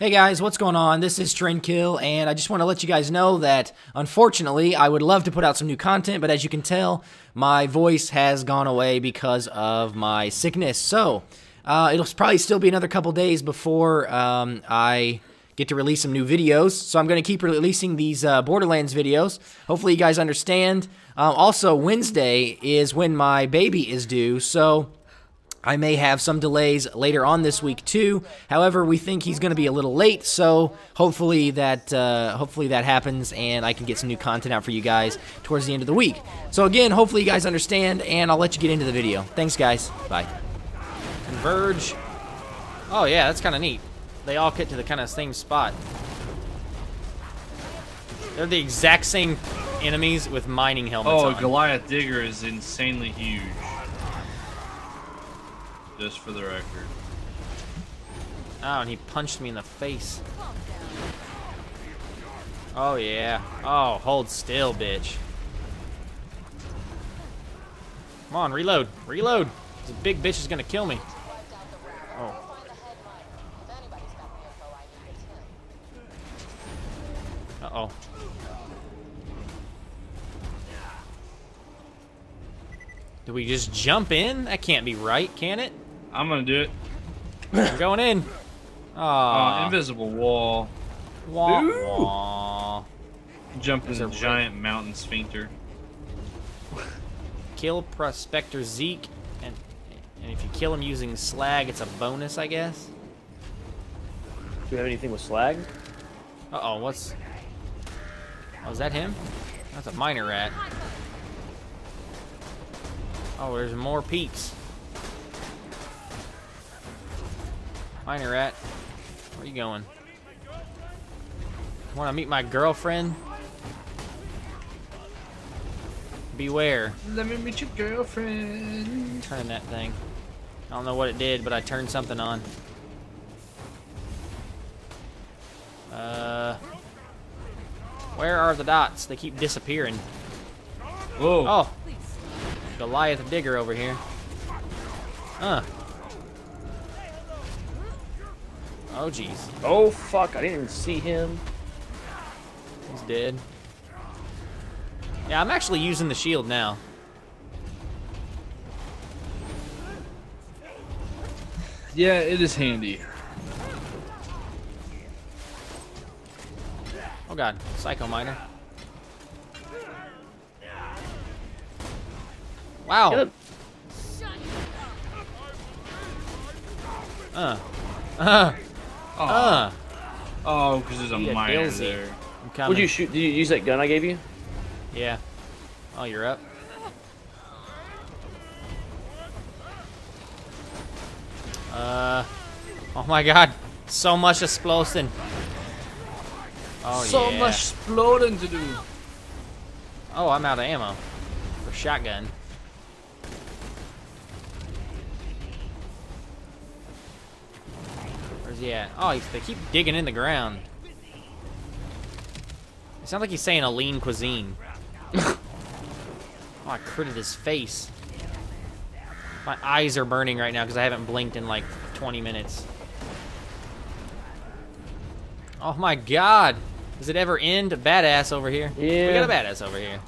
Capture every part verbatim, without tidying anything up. Hey guys, what's going on? This is Trendkill, and I just want to let you guys know that, unfortunately, I would love to put out some new content, but as you can tell, my voice has gone away because of my sickness. So, uh, it'll probably still be another couple days before um, I get to release some new videos. So I'm going to keep releasing these uh, Borderlands videos. Hopefully you guys understand. Um, also, Wednesday is when my baby is due, so I may have some delays later on this week too. However, we think he's going to be a little late, so hopefully that uh, hopefully that happens and I can get some new content out for you guys towards the end of the week. So again, hopefully you guys understand, and I'll let you get into the video. Thanks, guys. Bye. Converge. Oh yeah, that's kind of neat. They all get to the kind of same spot. They're the exact same enemies with mining helmets on. Oh, Goliath Digger is insanely huge. Just for the record. Oh, and he punched me in the face. Oh, yeah. Oh, hold still, bitch. Come on, reload. Reload. This big bitch is gonna kill me. Oh. Uh-oh. Do we just jump in? That can't be right, can it? I'm gonna do it. I'm going in. Aww. Uh, invisible wall. Wah, wah. Jump in a giant red mountain sphincter. Kill Prospector Zeke, and, and if you kill him using slag, it's a bonus, I guess. Do we have anything with slag? Uh oh, what's? Oh, is that him? That's a miner rat. Oh, there's more peaks. Miner rat, where you going? Want to meet my girlfriend? Beware. Let me meet your girlfriend. Turn that thing. I don't know what it did, but I turned something on. Uh, where are the dots? They keep disappearing. Whoa. Oh. Goliath Digger over here. Huh. Oh, jeez. Oh, fuck. I didn't even see him. He's dead. Yeah, I'm actually using the shield now. Yeah, it is handy. Oh, God. Psycho miner. Wow. Uh. Uh. Oh. Uh. Oh, because there's a miner there. Would you shoot? Did you use that gun I gave you? Yeah. Oh, you're up. Uh. Oh my God! So much exploding. Oh so yeah. So much exploding to do. Oh, I'm out of ammo for shotgun. Where's he at? Oh, they keep digging in the ground. It sounds like he's saying a lean cuisine. Oh, I critted his face. My eyes are burning right now because I haven't blinked in like twenty minutes. Oh my God. Does it ever end? A badass over here. Yeah. We got a badass over here.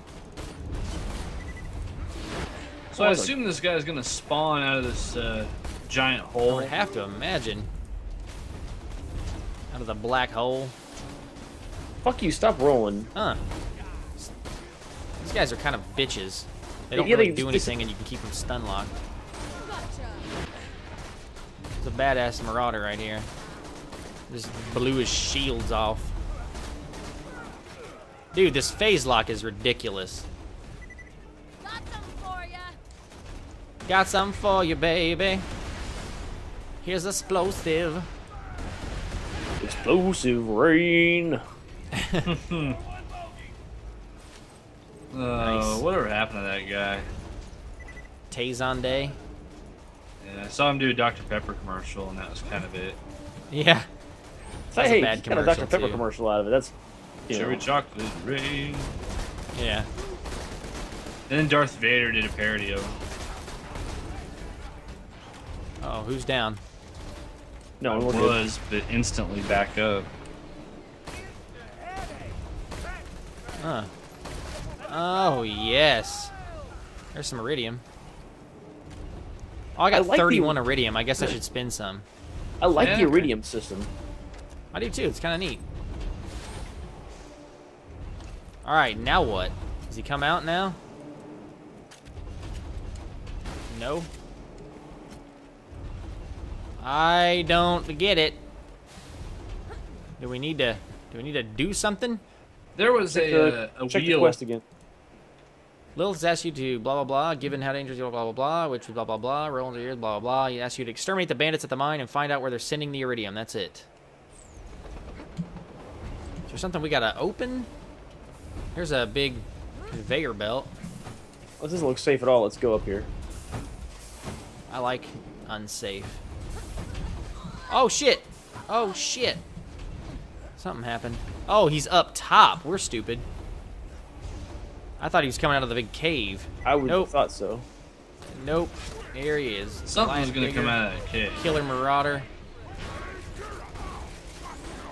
So oh, I assume a... this guy's going to spawn out of this uh, giant hole. I have to imagine. Out of the black hole. Fuck you, stop rolling. Huh. These guys are kind of bitches. They don't yeah, really they, do anything they... and you can keep them stun locked. It's a badass marauder right here. Just blew his shields off. Dude, this phase lock is ridiculous. Got something for ya. Got something for you, baby. Here's explosive. Explosive rain. uh, nice. Whatever happened to that guy? Tay Zonday. Yeah, I saw him do a Doctor Pepper commercial, and that was kind of it. Yeah. I hate that kind of Doctor Pepper too. Commercial out of it. That's cherry chocolate rain. Yeah. And then Darth Vader did a parody of him. Uh oh, who's down? No, it was, good. But instantly back up. Huh. Oh, yes. There's some iridium. Oh, I got I like thirty-one the... iridium. I guess I should spin some. I like yeah, the iridium okay. system. I do too. It's kind of neat. Alright, now what? Does he come out now? No. I don't get it. Do we need to? Do we need to do something? There was check a, the, a check wheel. The quest again. Lilith asked you to blah blah blah. Given how dangerous you are, blah blah blah. Which was blah blah blah. Roll into your ears, blah blah blah. He asked you to exterminate the bandits at the mine and find out where they're sending the iridium. That's it. Is there something we gotta open? Here's a big conveyor belt. Well, this doesn't look safe at all. Let's go up here. I like unsafe. Oh shit! Oh shit! Something happened. Oh, he's up top. We're stupid. I thought he was coming out of the big cave. I would nope. have thought so. Nope. There he is. Something's gonna digger. come out of that cave. Killer Marauder.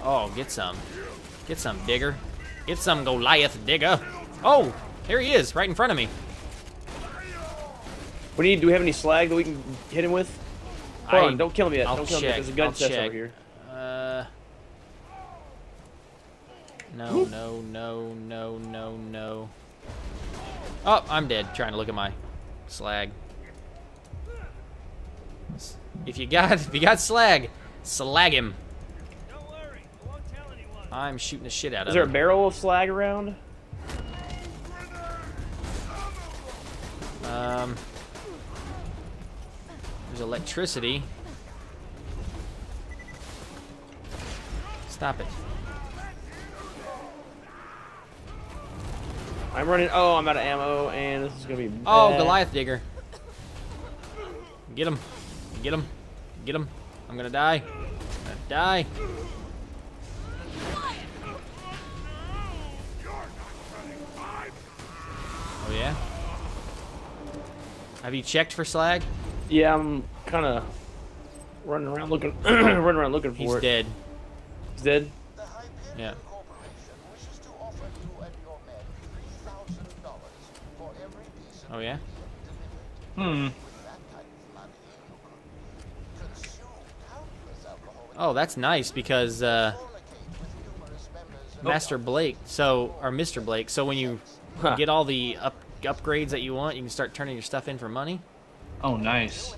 Oh, get some. Get some, Digger. Get some, Goliath Digger. Oh, there he is, right in front of me. What do you do? We have any slag that we can hit him with? Hold I, on, don't kill him yet. I'll don't kill check. him yet. There's a gun I'll chest check. over here. Uh, no, no, no, no, no, no. Oh, I'm dead. Trying to look at my slag. If you got, if you got slag, slag him. Don't worry, I won't tell anyone. I'm shooting the shit out of him. Is there a barrel of slag around? Um. There's electricity. Stop it. I'm running. Oh, I'm out of ammo, and this is gonna be bad. Oh, Goliath Digger. Get him. Get him. Get him. I'm gonna die. I'm gonna die. Oh, yeah? Have you checked for slag? Yeah, I'm kind of running around looking, running around looking for He's it. He's dead. He's dead. The Hyperion yeah. Corporation wishes to offer you and your men three thousand dollars for every piece of oh yeah. Hmm. Oh, that's nice because uh, Master Blake. So or Mister Blake. So when you huh. get all the up, upgrades that you want, you can start turning your stuff in for money. Oh, nice.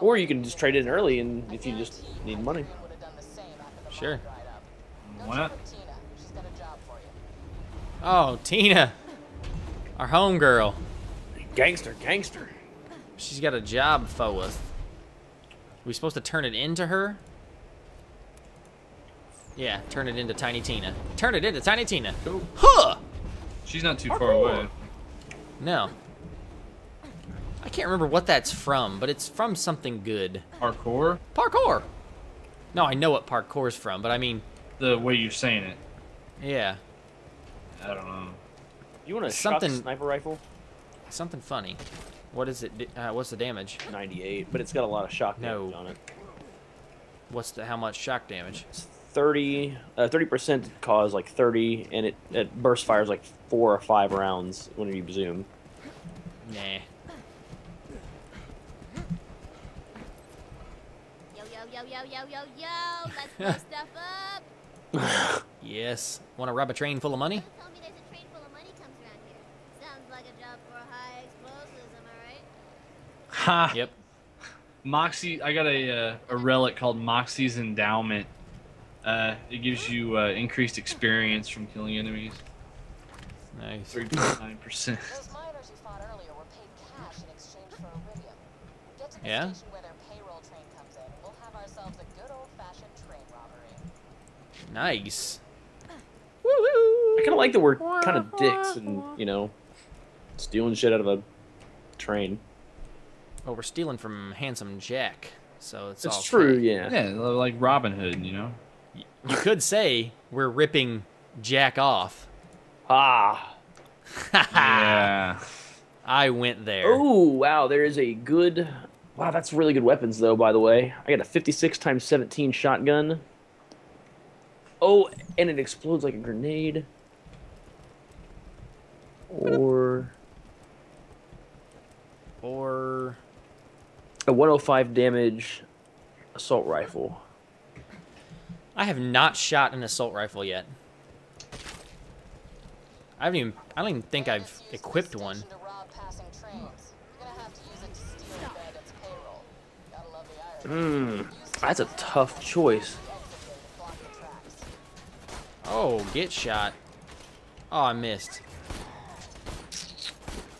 Or you can just trade in early, and if you just need money. Sure. What? Oh, Tina, our homegirl. Gangster, gangster. She's got a job for us. Are we supposed to turn it into her? Yeah, turn it into Tiny Tina. Turn it into Tiny Tina. Ooh. Huh! She's not too far away. No. I can't remember what that's from, but it's from something good. Parkour? Parkour! No, I know what parkour's from, but I mean... The way you're saying it. Yeah. I don't know. You want a something, shot sniper rifle? Something funny. What is it? Uh, what's the damage? ninety-eight, but it's got a lot of shock damage no. on it. What's the, how much shock damage? It's thirty, uh, thirty percent cause like thirty, and it, it burst fires like four or five rounds when you zoom. Nah. Yo, yo, yo, yo, yo, let's blow stuff up. Yes. Want to rob a train full of money? Tell me there's a train full of money comes around here. Sounds like a job for high explosives, am I right? Ha! Yep. Moxie, I got a, uh, a relic called Moxie's Endowment. Uh, it gives you uh, increased experience from killing enemies. Nice. three point nine percent. Those miners you fought earlier were paid cash in exchange for iridium. Get to the yeah? station where they're nice. I kind of like that we're kind of dicks and, you know, stealing shit out of a train. Well, we're stealing from Handsome Jack, so it's, it's all... It's true, fun. yeah. Yeah, like Robin Hood, you know? You could say we're ripping Jack off. Ah. Ha ha. Yeah. I went there. Oh, wow, there is a good Wow, that's really good weapons, though, by the way. I got a fifty-six times seventeen shotgun. Oh, and it explodes like a grenade. Or... Or... a one oh five damage assault rifle. I have not shot an assault rifle yet. I haven't even... I don't even think I've equipped one. Hmm, that's a tough choice. Oh, get shot. Oh, I missed.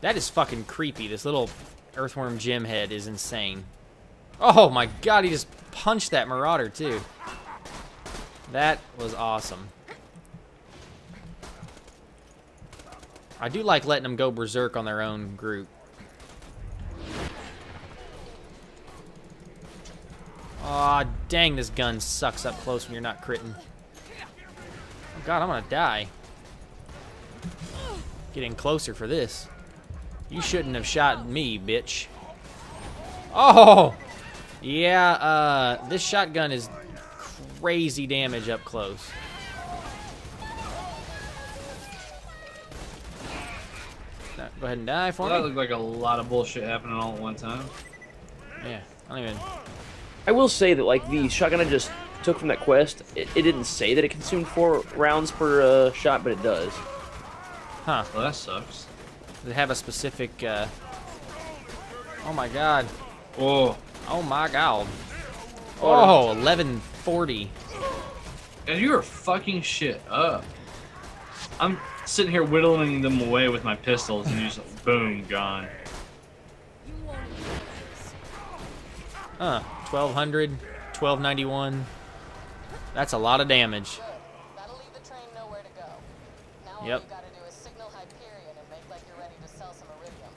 That is fucking creepy. This little Earthworm Jim head is insane. Oh my god, he just punched that marauder too. That was awesome. I do like letting them go berserk on their own group. Aw, oh, dang, this gun sucks up close when you're not critting. Oh, God, I'm gonna die. Getting closer for this. You shouldn't have shot me, bitch. Oh! Yeah, uh, this shotgun is crazy damage up close. No, go ahead and die for well, me. That looked like a lot of bullshit happening all at one time. Yeah, I don't even... I will say that, like, the shotgun I just took from that quest, it, it didn't say that it consumed four rounds per uh, shot, but it does. Huh. Well, that sucks. Does it have a specific, uh... Oh, my God. Oh. Oh, my God. Oh, eleven forty. And you are fucking shit up. I'm sitting here whittling them away with my pistols, and you just, boom, gone. Huh. twelve hundred, twelve ninety-one. That's a lot of damage. That'll leave the train nowhere to go. Now all yep. you gotta do is signal Hyperion and make like you're ready to sell some iridium.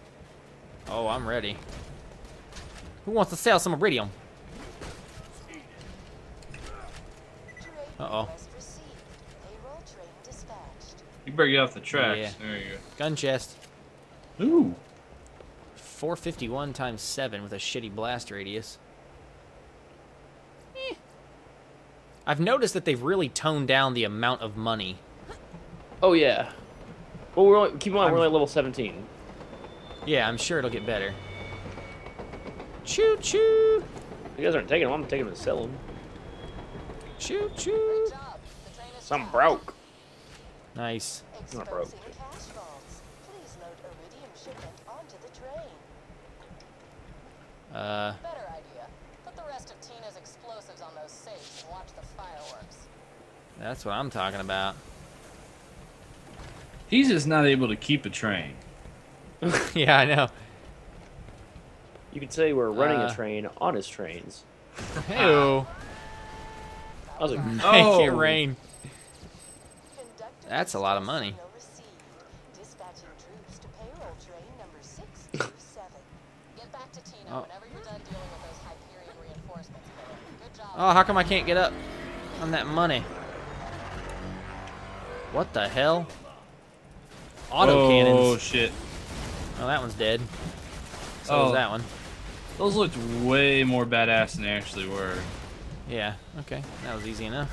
Oh, I'm ready. Who wants to sell some iridium? Uh-oh. You better get off the tracks. Yeah. There you go. Gun chest. Ooh. four fifty-one times seven with a shitty blast radius. I've noticed that they've really toned down the amount of money. Oh, yeah. Well, we're only, keep in mind, I'm, we're only at level seventeen. Yeah, I'm sure it'll get better. Choo-choo! You guys aren't taking them. I'm taking them to sell them. Choo-choo! Some broke. Nice. I'm not broke. Uh... That's what I'm talking about. He's just not able to keep a train. Yeah, I know. You could say we're running uh, a train on his trains. Hey-o. I was like, oh. Make it rain. That's a lot of money. Oh. Oh, how come I can't get up on that money? What the hell? Auto oh, cannons. Oh shit. Oh, that one's dead. So oh. is that one. Those looked way more badass than they actually were. Yeah, okay. That was easy enough.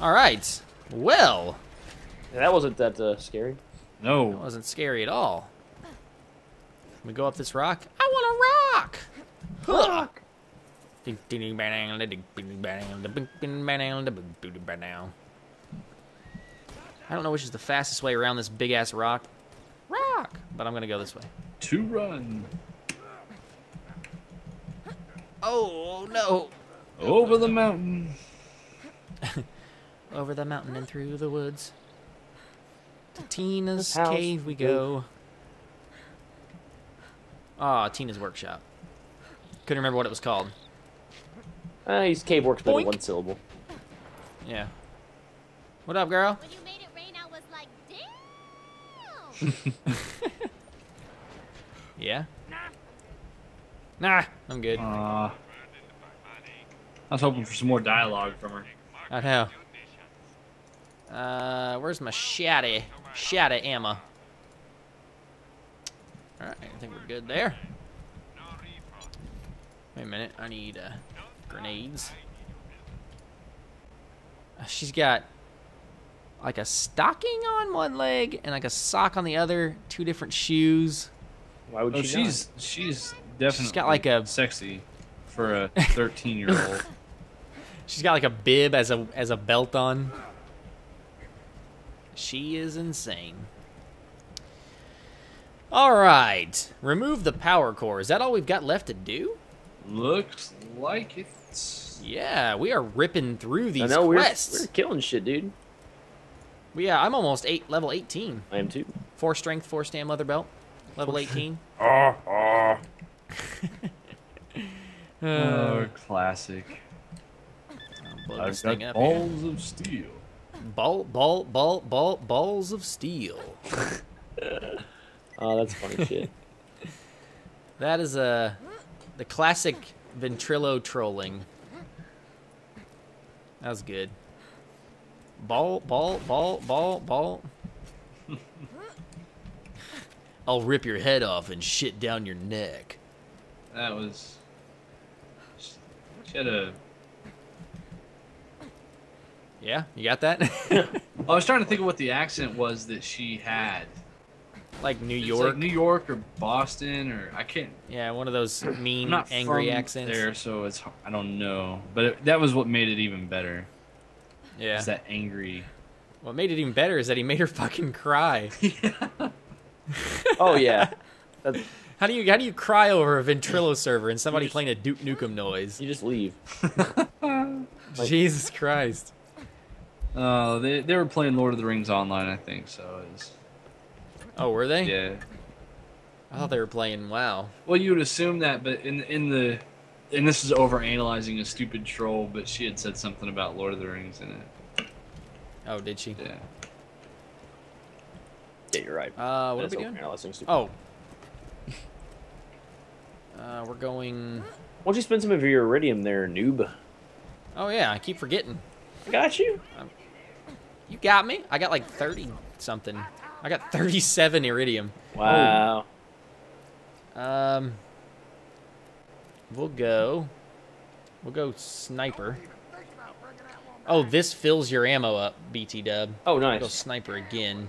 Alright. Well. That wasn't that uh, scary. No. That wasn't scary at all. Can we go up this rock? I want a rock! Rock! I don't know which is the fastest way around this big ass rock. Rock! But I'm gonna go this way. To run. Oh no! Over the mountain. Over the mountain and through the woods. To Tina's cave we go. Ah, oh, Tina's workshop. Couldn't remember what it was called. Uh, his cave works better than one syllable. Yeah. What up, girl? When you made it rain, I was like, damn! Yeah? Nah. Nah, I'm good. Uh, I was hoping for some more dialogue from her. I know. Uh, where's my shatty? Shatty Emma. Alright, I think we're good there. Wait a minute, I need uh, grenades. She's got like a stocking on one leg and like a sock on the other, two different shoes. Why would oh, she she's not? She's definitely she's got like a sexy for a thirteen year old. She's got like a bib as a as a belt on. She is insane. All right, remove the power core. Is that all we've got left to do? Looks like it. Yeah, we are ripping through these I know, quests. We're, we're killing shit, dude. Yeah, I'm almost eight, level eighteen. I am too. Four strength, four stam leather belt, level eighteen. Ah, ah. uh, oh, classic. I've got balls again. of steel. Ball, ball, ball, ball, balls of steel. Oh, that's funny shit. That is a uh, the classic ventrilo trolling. That was good. Ball, ball, ball, ball, ball. I'll rip your head off and shit down your neck. That was. She had a. Yeah, you got that? I was trying to think of what the accent was that she had. Like New York, it's like New York or Boston or I can't. Yeah, one of those mean, I'm not angry from accents. There, so it's I don't know, but it, that was what made it even better. Yeah, is that angry? What made it even better is that he made her fucking cry. Yeah. Oh yeah. That's... How do you how do you cry over a ventrilo server and somebody just playing a Duke Nukem noise? You just leave. Like, Jesus Christ. Oh, uh, they they were playing Lord of the Rings online, I think. So it was... Oh, were they? Yeah. I thought they were playing WoW. Well, you would assume that, but in in the, and this is overanalyzing a stupid troll, but she had said something about Lord of the Rings in it. Oh, did she? Yeah. Yeah, you're right. Uh, what that are we doing? Overanalyzing stupid. Oh. uh, we're going. Why don't you spend some of your iridium there, noob? Oh yeah, I keep forgetting. I got you. Um, you got me. I got like thirty something. I got thirty-seven iridium. Wow. Oh. Um, we'll go. We'll go sniper. Oh, this fills your ammo up, B T Dub. Oh, nice. We'll go sniper again.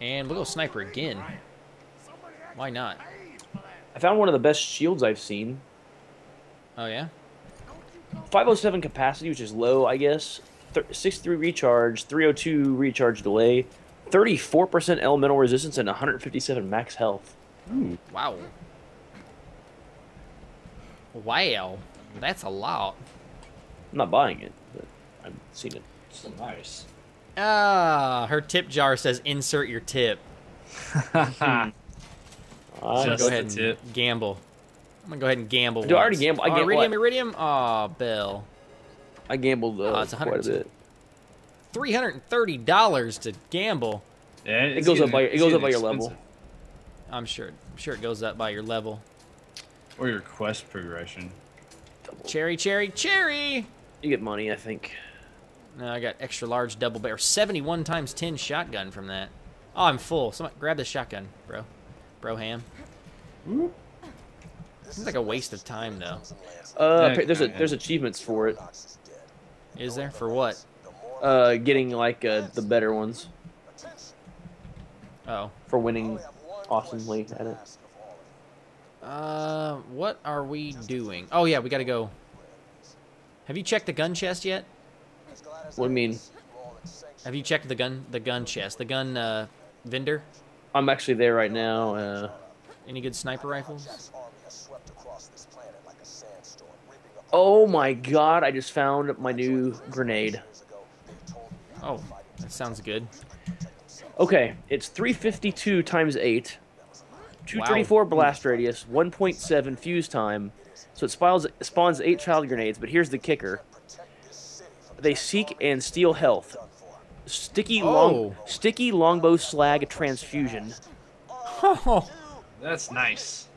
And we'll go sniper again. Why not? I found one of the best shields I've seen. Oh, yeah? five oh seven capacity, which is low, I guess. sixty-three recharge, three oh two recharge delay, thirty-four percent elemental resistance, and one hundred fifty-seven max health. Ooh. Wow. Wow. That's a lot. I'm not buying it, but I've seen it. It's so nice. Ah, her tip jar says insert your tip. I'm going to go ahead and gamble. I'm going to go ahead and gamble. Do I already gamble? I oh, iridium, what? Iridium. Aw, oh, Bill. I gambled uh, oh, it's quite a bit. Three hundred and thirty dollars to gamble. Yeah, it goes up by it goes up by your level. I'm sure. I'm sure it goes up by your level. Or your quest progression. Double. Cherry, cherry, cherry. You get money, I think. No, I got extra large double barrel, seventy-one times ten shotgun from that. Oh, I'm full. Somebody grab this shotgun, bro. Bro ham. Ooh. Seems like a waste of time though. Uh, there's a there's achievements for it. Is there? For what? Uh, getting, like, uh, the better ones. Oh. For winning awesomely at it. Uh, what are we doing? Oh, yeah, we gotta go. Have you checked the gun chest yet? What do you mean? Have you checked the gun the gun chest? The gun, uh, vendor? I'm actually there right now. Uh, Any good sniper rifles? Oh my god, I just found my new grenade. Oh, that sounds good. Okay, it's three fifty-two times eight, two thirty-four wow. blast radius, one point seven fuse time, so it spawns, spawns eight child grenades, but here's the kicker. They seek and steal health. Sticky, oh. long, sticky longbow slag transfusion. Oh, that's nice.